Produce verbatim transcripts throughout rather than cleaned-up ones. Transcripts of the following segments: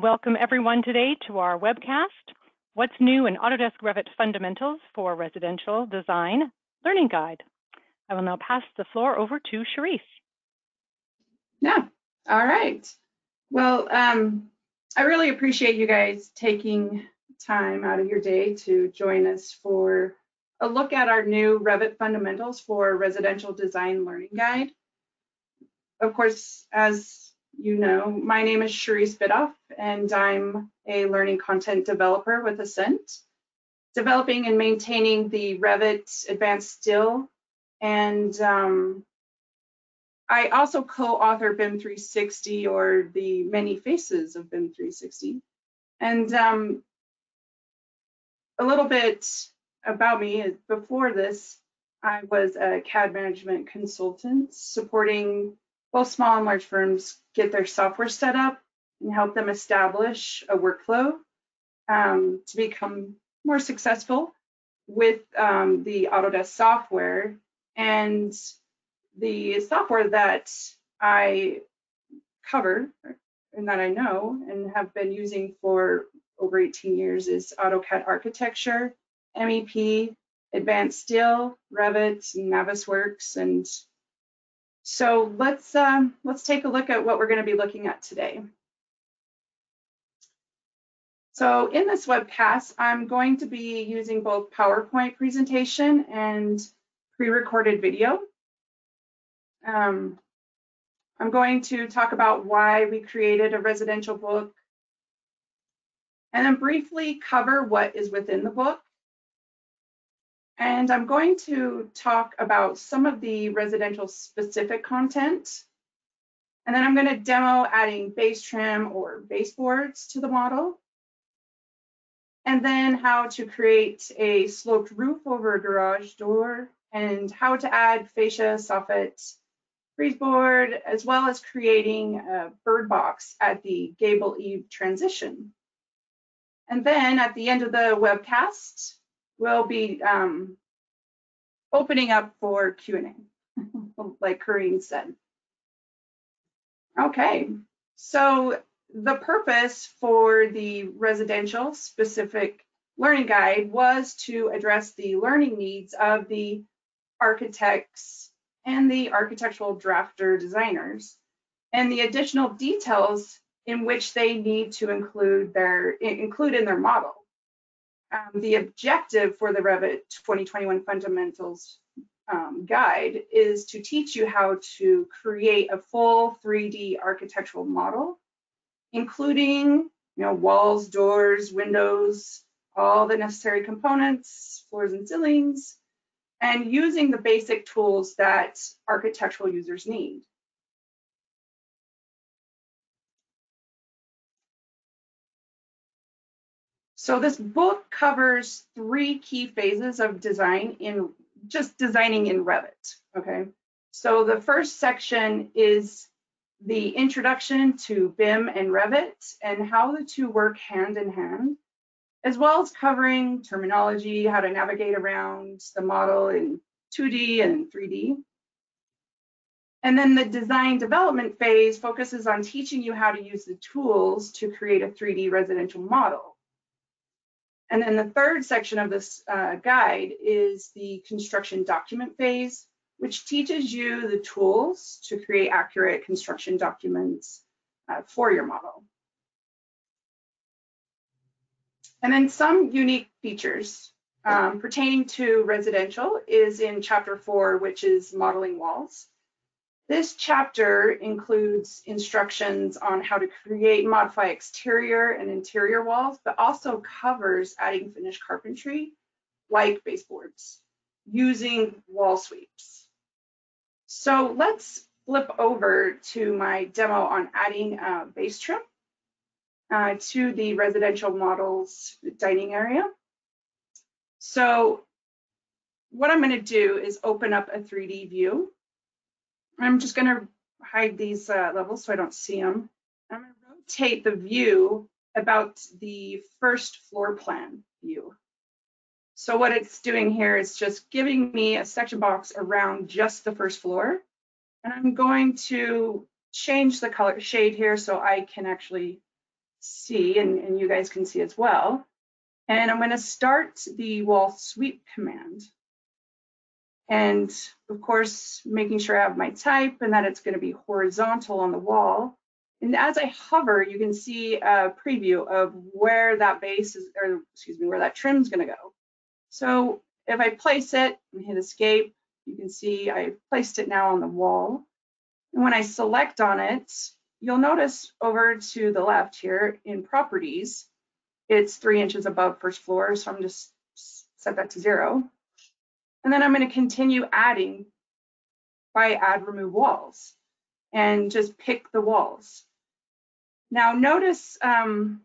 Welcome everyone today to our webcast, What's New in Autodesk Revit Fundamentals for Residential Design Learning Guide. I will now pass the floor over to Cherise. Yeah, all right. Well, um, I really appreciate you guys taking time out of your day to join us for a look at our new Revit Fundamentals for Residential Design Learning Guide. Of course, as you know, my name is Cherise Bidoff, and I'm a learning content developer with Ascent, developing and maintaining the Revit Advanced Steel. And um, I also co-author BIM three sixty, or the many faces of BIM three sixty. And um, a little bit about me, before this, I was a C A D management consultant supporting both small and large firms get their software set up and help them establish a workflow um, to become more successful with um, the Autodesk software. And the software that I cover and that I know and have been using for over eighteen years is AutoCAD Architecture, M E P, Advanced Steel, Revit, and Navisworks, and So let's um, let's take a look at what we're going to be looking at today. So in this webcast, I'm going to be using both PowerPoint presentation and pre-recorded video. Um, I'm going to talk about why we created a residential book, and then briefly cover what is within the book. And I'm going to talk about some of the residential specific content. And then I'm going to demo adding base trim or baseboards to the model. And then how to create a sloped roof over a garage door, and how to add fascia, soffit, freeze board, as well as creating a bird box at the gable eave transition. And then at the end of the webcast, we'll be um, opening up for Q and A, like Cherise said. Okay, so the purpose for the residential specific learning guide was to address the learning needs of the architects and the architectural drafter designers, and the additional details in which they need to include their include in their model. Um, the objective for the Revit twenty twenty-one Fundamentals um, guide is to teach you how to create a full three D architectural model, including you know, walls, doors, windows, all the necessary components, floors and ceilings, and using the basic tools that architectural users need. So this book covers three key phases of design in just designing in Revit, okay? So the first section is the introduction to B I M and Revit and how the two work hand in hand, as well as covering terminology, how to navigate around the model in two D and three D. And then the design development phase focuses on teaching you how to use the tools to create a three D residential model. And then the third section of this uh, guide is the construction document phase, which teaches you the tools to create accurate construction documents uh, for your model. And then some unique features um, pertaining to residential is in chapter four, which is modeling walls. This chapter includes instructions on how to create, modify exterior and interior walls, but also covers adding finished carpentry like baseboards using wall sweeps. So let's flip over to my demo on adding uh, base trim uh, to the residential model's dining area. So what I'm going to do is open up a three D view. I'm just going to hide these uh, levels so I don't see them. I'm going to rotate the view about the first floor plan view. So what it's doing here is just giving me a section box around just the first floor. And I'm going to change the color shade here so I can actually see, and, and you guys can see as well. And I'm going to start the wall sweep command. And of course, making sure I have my type and that it's going to be horizontal on the wall. And as I hover, you can see a preview of where that base is, or excuse me, where that trim is going to go. So if I place it and hit escape, you can see I placed it now on the wall. And when I select on it, you'll notice over to the left here in properties, it's three inches above first floor. So I'm just set that to zero. And then I'm going to continue adding by add remove walls and just pick the walls. Now notice um,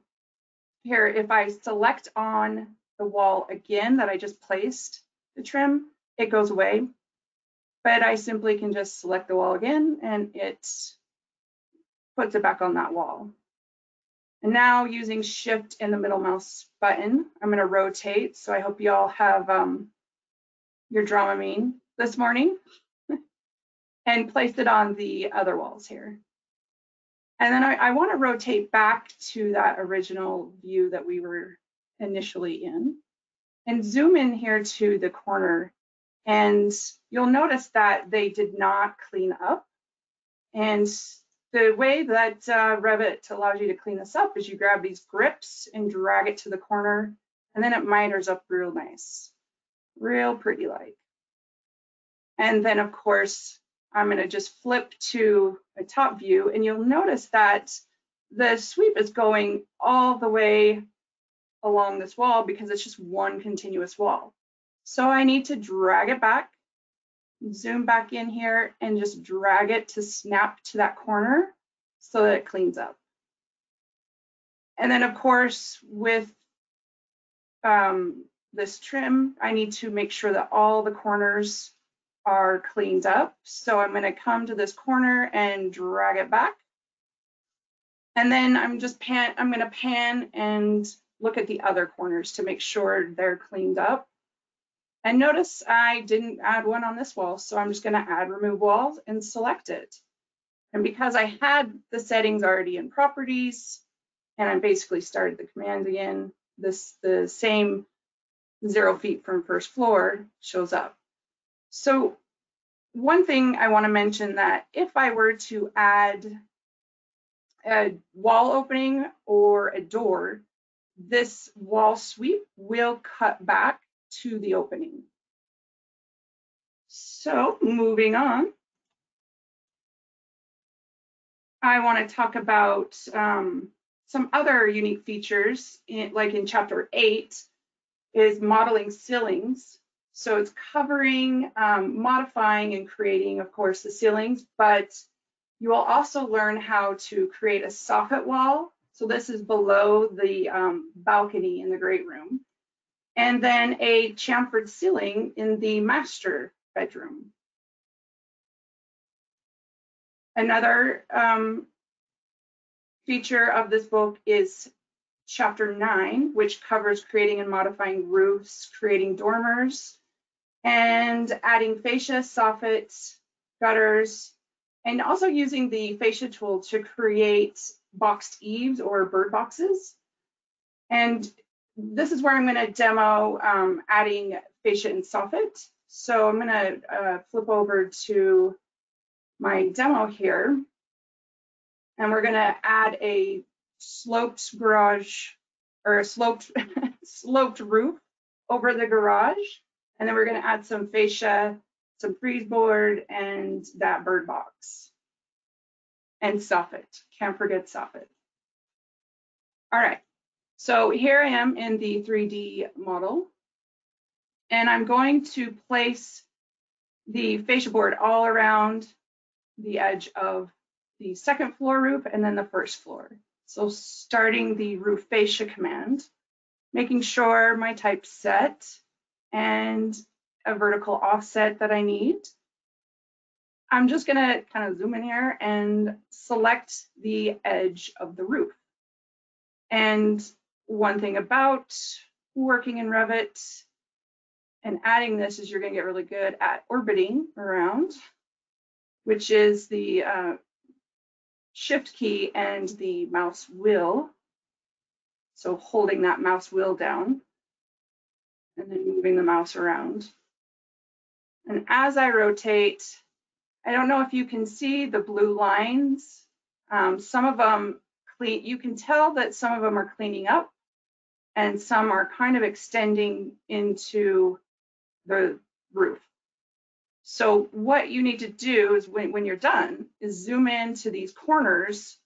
here, if I select on the wall again that I just placed the trim, it goes away, but I simply can just select the wall again and it puts it back on that wall. And now using shift and the middle mouse button, I'm going to rotate. So I hope you all have um, your Dramamine this morning and placed it on the other walls here. And then I, I want to rotate back to that original view that we were initially in and zoom in here to the corner. And you'll notice that they did not clean up. And the way that uh, Revit allows you to clean this up is you grab these grips and drag it to the corner, and then it miters up real nice, real pretty like. And then of course, I'm going to just flip to a top view, and you'll notice that the sweep is going all the way along this wall because it's just one continuous wall. So I need to drag it back, zoom back in here, and just drag it to snap to that corner so that it cleans up. And then of course, with um, this trim, I need to make sure that all the corners are cleaned up. So I'm going to come to this corner and drag it back. And then I'm just pan, I'm going to pan and look at the other corners to make sure they're cleaned up. And notice I didn't add one on this wall, so I'm just going to add remove walls and select it. And because I had the settings already in properties, and I basically started the command again, this the same zero feet from first floor shows up. So one thing I want to mention that if I were to add a wall opening or a door, this wall sweep will cut back to the opening. So moving on, I want to talk about um, some other unique features, in, like in chapter eight is modeling ceilings. So it's covering, um, modifying, and creating, of course, the ceilings, but you will also learn how to create a soffit wall. So this is below the um, balcony in the great room. And then a chamfered ceiling in the master bedroom. Another um, feature of this book is chapter nine, which covers creating and modifying roofs, creating dormers, and adding fascia, soffits, gutters, and also using the fascia tool to create boxed eaves or bird boxes. And this is where I'm going to demo um, adding fascia and soffit. So I'm going to uh, flip over to my demo here, and we're going to add a sloped garage or a sloped sloped roof over the garage, and then we're going to add some fascia, some freeze board, and that bird box, and soffit. Can't forget soffit. All right, so here I am in the three D model, and I'm going to place the fascia board all around the edge of the second floor roof and then the first floor. So starting the roof fascia command, making sure my type's set and a vertical offset that I need. I'm just going to kind of zoom in here and select the edge of the roof. And one thing about working in Revit and adding this is you're going to get really good at orbiting around, which is the uh, shift key and the mouse wheel So holding that mouse wheel down and then moving the mouse around. And as I rotate, I don't know if you can see the blue lines. Um, some of them clean, you can tell that some of them are cleaning up and some are kind of extending into the roof. So what you need to do is when, when you're done is zoom into these corners,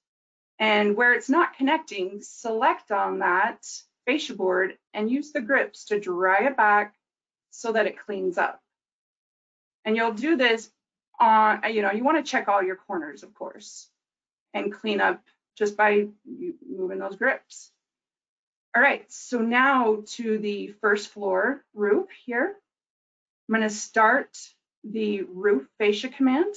and where it's not connecting, select on that fascia board and use the grips to drag it back so that it cleans up. And you'll do this on, you know, you want to check all your corners, of course, and clean up just by moving those grips. All right, so now to the first floor roof here. I'm going to start the roof fascia command,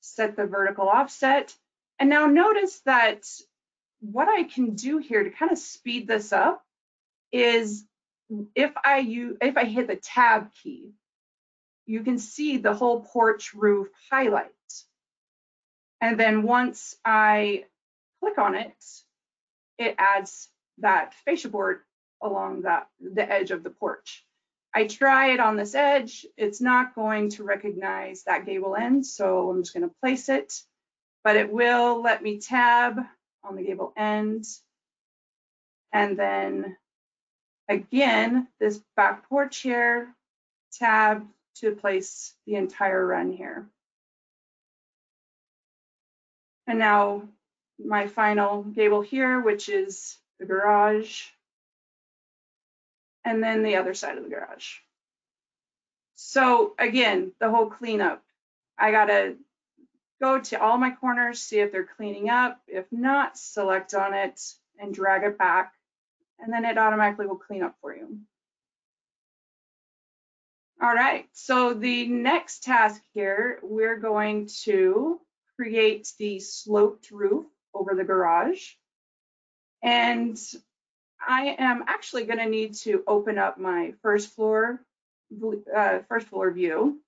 set the vertical offset. And now notice that what I can do here to kind of speed this up is if I use, if I hit the tab key, you can see the whole porch roof highlight. And then once I click on it, it adds that fascia board along that, the edge of the porch. I try it on this edge. It's not going to recognize that gable end, so I'm just going to place it, but it will let me tab on the gable end. And then again, this back porch here, tab to place the entire run here. And now my final gable here, which is the garage, and then the other side of the garage. So again, the whole cleanup. I gotta go to all my corners, see if they're cleaning up. If not, select on it and drag it back, and then it automatically will clean up for you. All right, so the next task here, we're going to create the sloped roof over the garage. And I am actually going to need to open up my first floor, uh, first floor view,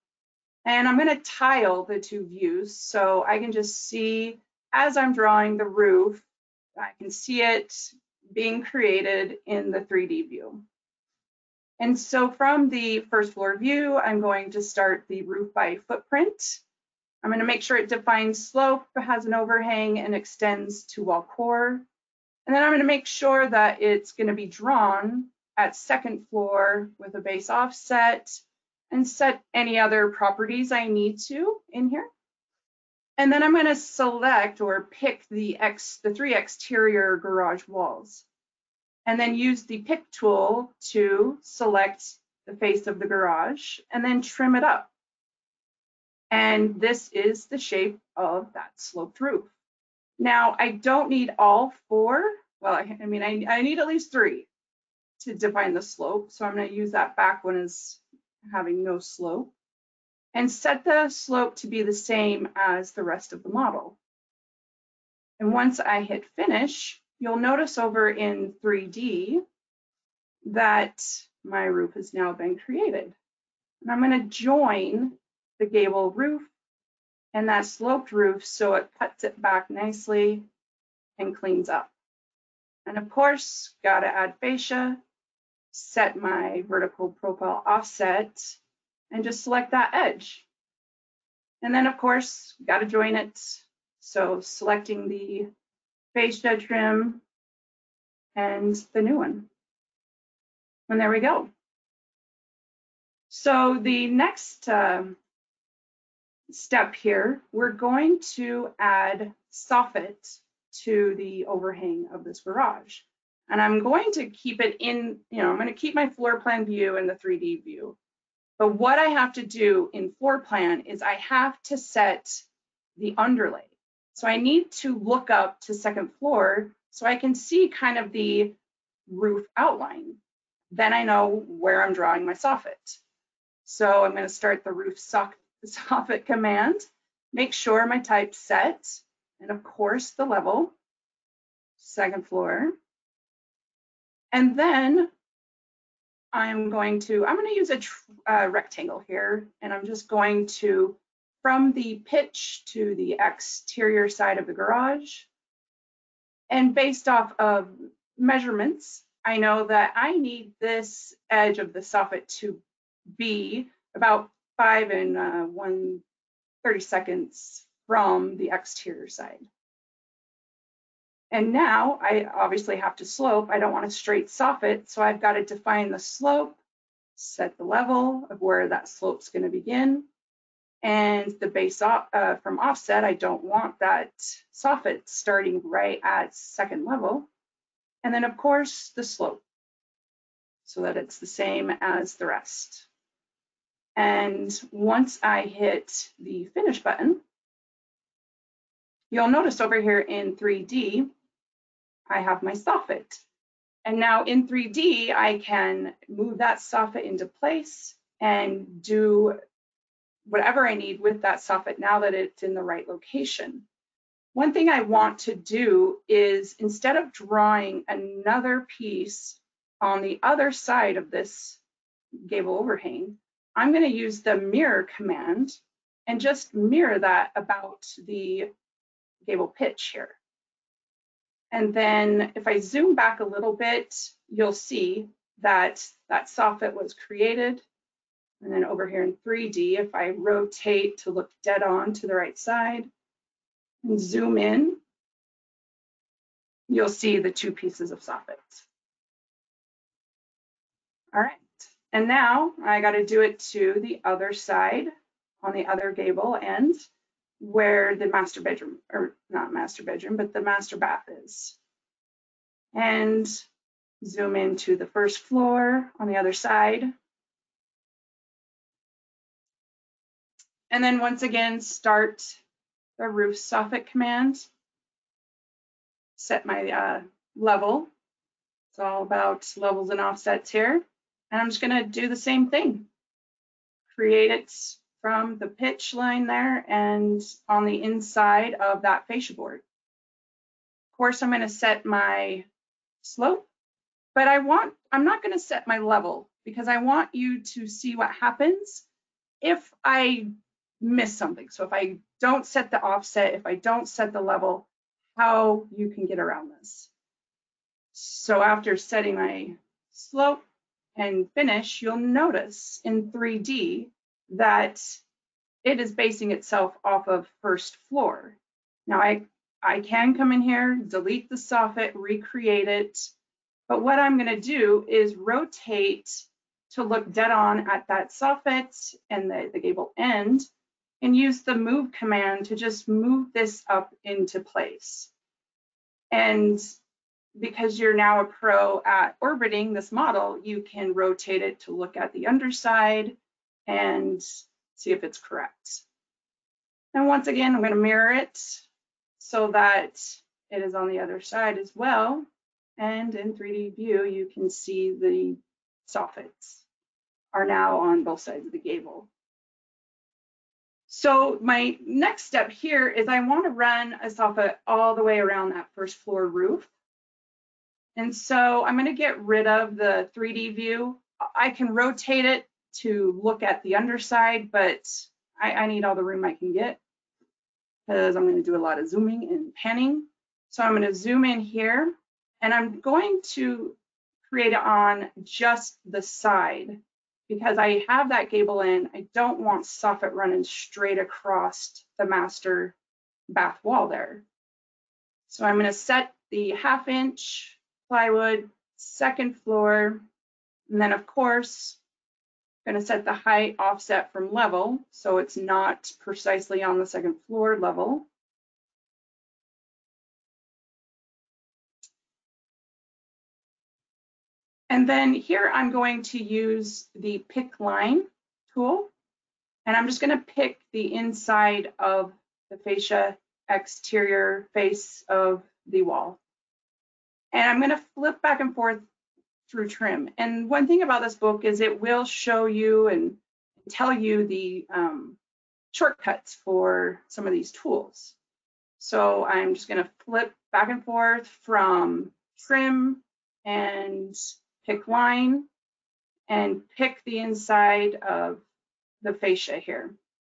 and I'm going to tile the two views so I can just see as I'm drawing the roof, I can see it being created in the three D view. And so from the first floor view, I'm going to start the roof by footprint. I'm going to make sure it defines slope, has an overhang, and extends to wall core. And then I'm going to make sure that it's going to be drawn at second floor with a base offset and set any other properties I need to in here. And then I'm going to select or pick the, ex, the three exterior garage walls, and then use the pick tool to select the face of the garage and then trim it up. And this is the shape of that sloped roof. Now, I don't need all four. Well, I, I mean, I, I need at least three to define the slope. So I'm going to use that back one as having no slope and set the slope to be the same as the rest of the model. And once I hit finish, you'll notice over in three D that my roof has now been created. And I'm going to join the gable roof and that sloped roof so it cuts it back nicely and cleans up. And of course, gotta add fascia, set my vertical profile offset, and just select that edge. And then of course, gotta join it. So selecting the fascia trim and the new one. And there we go. So the next uh, step here, we're going to add soffit to the overhang of this garage. And I'm going to keep it in, you know, I'm going to keep my floor plan view in the three D view. But what I have to do in floor plan is I have to set the underlay. So I need to look up to second floor so I can see kind of the roof outline. Then I know where I'm drawing my soffit. So I'm going to start the roof soffit. Soffit command, make sure my type set, and of course the level, second floor. And then I'm going to, I'm going to use a uh, rectangle here, and I'm just going to, from the pitch to the exterior side of the garage, and based off of measurements, I know that I need this edge of the soffit to be about five and uh, one thirty seconds from the exterior side. And now I obviously have to slope. I don't want a straight soffit, so I've got to define the slope, set the level of where that slope's going to begin, and the base off, uh, from offset. I don't want that soffit starting right at second level. And then of course the slope, so that it's the same as the rest. And once I hit the finish button, you'll notice over here in three D, I have my soffit. And now in three D, I can move that soffit into place and do whatever I need with that soffit now that it's in the right location. One thing I want to do is, instead of drawing another piece on the other side of this gable overhang, I'm going to use the mirror command and just mirror that about the gable pitch here. And then if I zoom back a little bit, you'll see that that soffit was created. And then over here in three D, if I rotate to look dead on to the right side and zoom in, you'll see the two pieces of soffit. All right, and now I got to do it to the other side on the other gable end, where the master bedroom, or not master bedroom, but the master bath is. And zoom into the first floor on the other side. And then once again, start the roof soffit command. Set my uh, level. It's all about levels and offsets here. And I'm just gonna do the same thing. Create it from the pitch line there and on the inside of that fascia board. Of course, I'm going to set my slope, but I want, I'm not going to set my level because I want you to see what happens if I miss something. So if I don't set the offset, if I don't set the level, how you can get around this. So after setting my slope and finish, you'll notice in three D that it is basing itself off of first floor. Now I, I can come in here, delete the soffit, recreate it, but what I'm gonna do is rotate to look dead on at that soffit and the, the gable end and use the move command to just move this up into place. And because you're now a pro at orbiting this model, you can rotate it to look at the underside and see if it's correct. And once again, I'm going to mirror it so that it is on the other side as well. And in three D view, you can see the soffits are now on both sides of the gable. So my next step here is I want to run a soffit all the way around that first floor roof. And so I'm going to get rid of the three D view. I can rotate it to look at the underside, but I, I need all the room I can get because I'm going to do a lot of zooming and panning. So I'm going to zoom in here and I'm going to create it on just the side because I have that gable in. I don't want soffit running straight across the master bath wall there. So I'm going to set the half inch plywood, second floor, and then of course, going to set the height offset from level, so it's not precisely on the second floor level. And then here I'm going to use the pick line tool, and I'm just going to pick the inside of the fascia exterior face of the wall. And I'm going to flip back and forth through trim. And one thing about this book is it will show you and tell you the um, shortcuts for some of these tools. So I'm just going to flip back and forth from trim and pick line and pick the inside of the fascia here.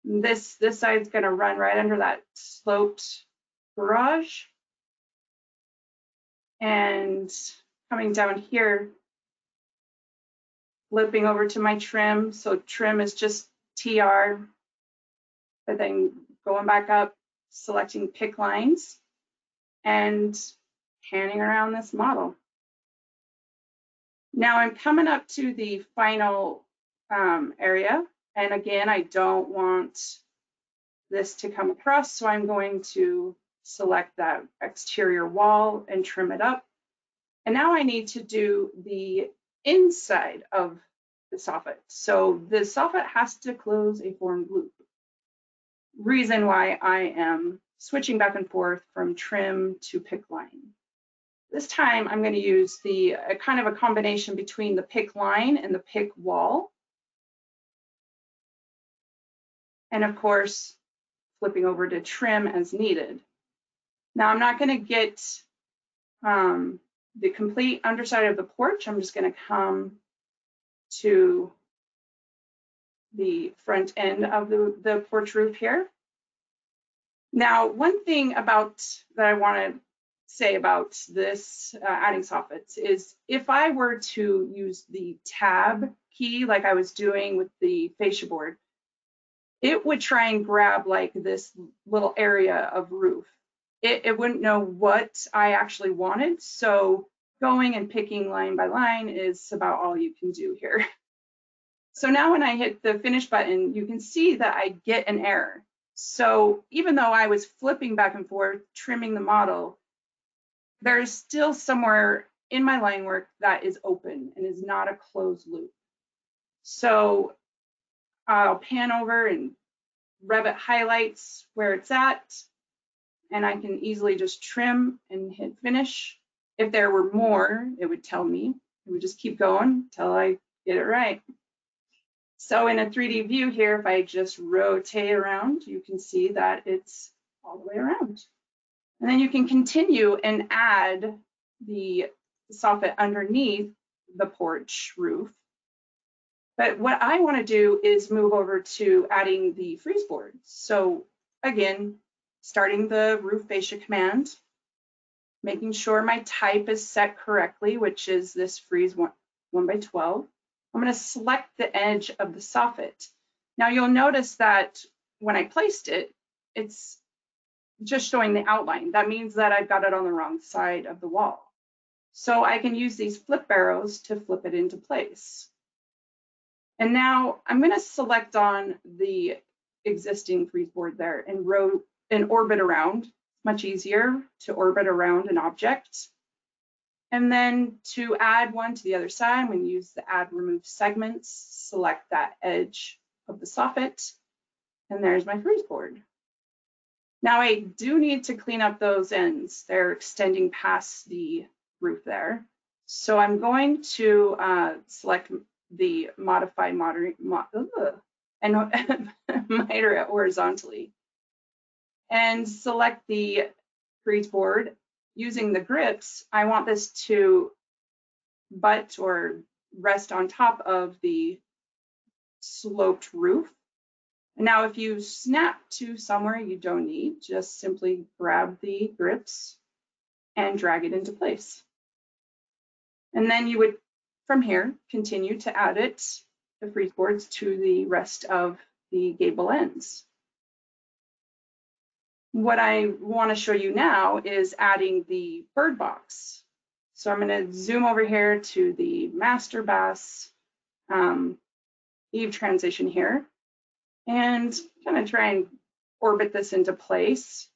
This, this side's going to run right under that sloped garage. And coming down here, flipping over to my trim. So trim is just T R, but then going back up, selecting pick lines and panning around this model. Now I'm coming up to the final um, area. And again, I don't want this to come across, so I'm going to select that exterior wall and trim it up. And now I need to do the inside of the soffit. So the soffit has to close a formed loop. Reason why I am switching back and forth from trim to pick line. This time I'm going to use the a kind of a combination between the pick line and the pick wall. And of course, flipping over to trim as needed. Now I'm not going to get um, the complete underside of the porch. I'm just going to come to the front end of the, the porch roof here. Now, one thing about that I want to say about this uh, adding soffits is if I were to use the tab key like I was doing with the fascia board, it would try and grab like this little area of roof. It, it wouldn't know what I actually wanted. So going and picking line by line is about all you can do here. So now when I hit the finish button, you can see that I get an error. So even though I was flipping back and forth, trimming the model, there is still somewhere in my line work that is open and is not a closed loop. So I'll pan over and Revit highlights where it's at, and I can easily just trim and hit finish. If there were more, it would tell me. It would just keep going till I get it right. So in a three D view here, if I just rotate around, you can see that it's all the way around. And then you can continue and add the soffit underneath the porch roof. But what I want to do is move over to adding the freeze board. So again, starting the roof fascia command, making sure my type is set correctly, which is this freeze one by twelve. I'm going to select the edge of the soffit. Now you'll notice that when I placed it, it's just showing the outline. That means that I've got it on the wrong side of the wall. So I can use these flip arrows to flip it into place. And now I'm going to select on the existing freeze board there and row and orbit around. Much easier to orbit around an object. And then to add one to the other side, I'm going to use the add remove segments, select that edge of the soffit, and there's my freeze board. Now I do need to clean up those ends. They're extending past the roof there. So I'm going to uh, select the modify moderate mod, and miter horizontally and select the freeze board. Using the grips, I want this to butt or rest on top of the sloped roof. And now if you snap to somewhere you don't need, just simply grab the grips and drag it into place. And then you would from here, continue to add it, the freeze boards, to the rest of the gable ends. What I want to show you now is adding the bird box. So I'm going to zoom over here to the master bass um, eave transition here and kind of try and orbit this into place.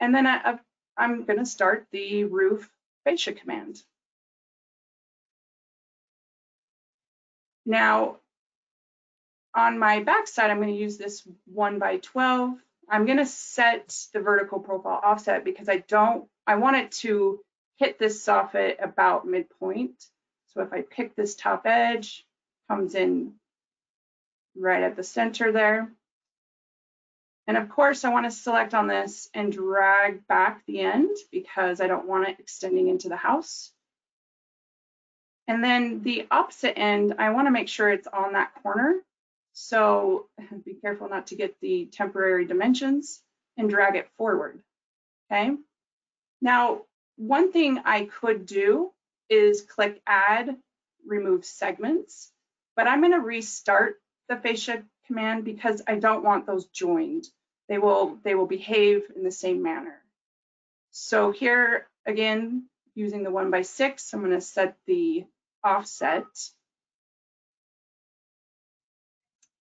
And then I, I'm going to start the roof fascia command. Now, on my back side, I'm going to use this one by twelve. I'm going to set the vertical profile offset because I don't, I want it to hit this soffit about midpoint. So if I pick this top edge, comes in right at the center there. And of course, I want to select on this and drag back the end because I don't want it extending into the house. And then the opposite end, I want to make sure it's on that corner. So be careful not to get the temporary dimensions and drag it forward, okay? Now, one thing I could do is click Add, Remove Segments, but I'm going to restart the fascia command because I don't want those joined. They will, they will behave in the same manner. So here again, using the one by six, I'm going to set the offset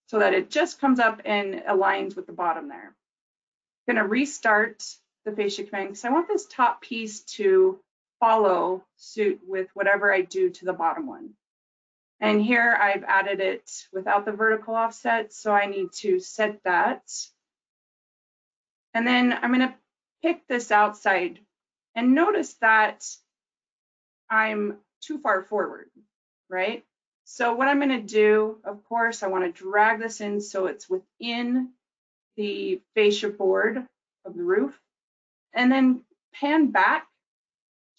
so that it just comes up and aligns with the bottom there. I'm going to restart the fascia command because I want this top piece to follow suit with whatever I do to the bottom one. And here I've added it without the vertical offset, so I need to set that. And then I'm going to pick this outside and notice that I'm too far forward, right? So what I'm going to do, of course, I want to drag this in so it's within the fascia board of the roof, and then pan back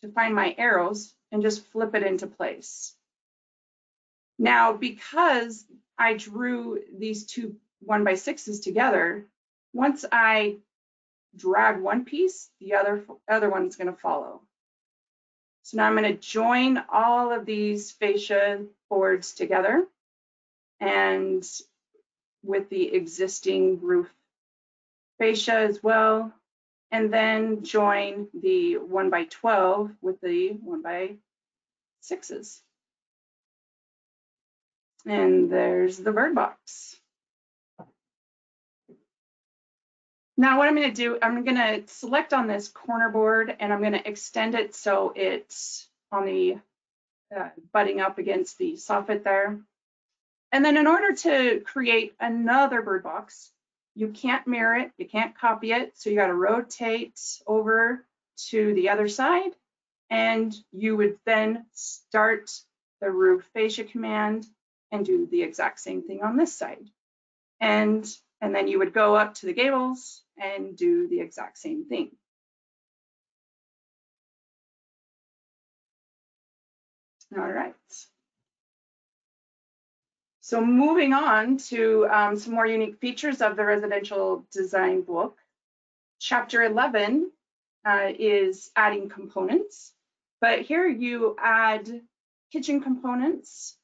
to find my arrows and just flip it into place. Now, because I drew these two one by sixes together, once I drag one piece, the other, other one's going to follow. So now I'm going to join all of these fascia boards together and with the existing roof fascia as well, and then join the one by twelve with the one by sixes. And there's the bird box. Now what I'm going to do, I'm going to select on this corner board and I'm going to extend it so it's on the uh, butting up against the soffit there. And then in order to create another bird box, you can't mirror it, you can't copy it, so you got to rotate over to the other side and you would then start the roof fascia command and do the exact same thing on this side. And, and then you would go up to the gables and do the exact same thing. All right. So moving on to um, some more unique features of the Residential Design Book. Chapter eleven uh, is adding components, but here you add kitchen components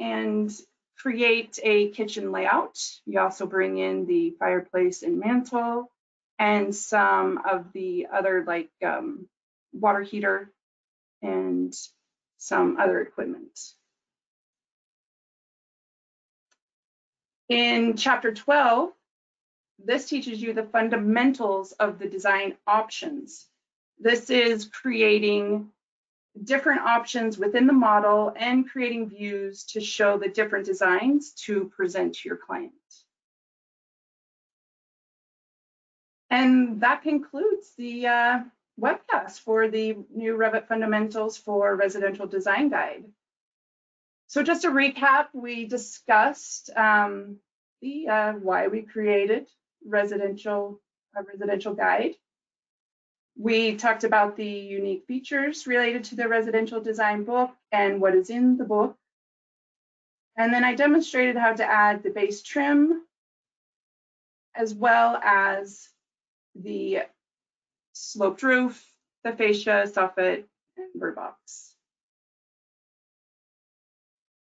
and create a kitchen layout. You also bring in the fireplace and mantle and some of the other like um, water heater and some other equipment. In chapter twelve, this teaches you the fundamentals of the design options. This is creating different options within the model and creating views to show the different designs to present to your client. And that concludes the uh, webcast for the new Revit Fundamentals for Residential Design Guide. So just to recap, we discussed um, the uh, why we created residential a residential guide. We talked about the unique features related to the Residential Design Book and what is in the book. And then I demonstrated how to add the base trim as well as the sloped roof, the fascia, soffit, and bird box.